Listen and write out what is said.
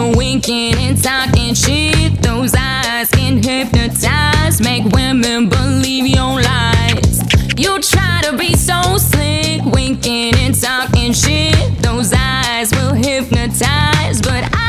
you're winking and talking shit. Those eyes can hypnotize, make women believe your lies. You try to be so slick, winking and talking shit. Those eyes will hypnotize, but I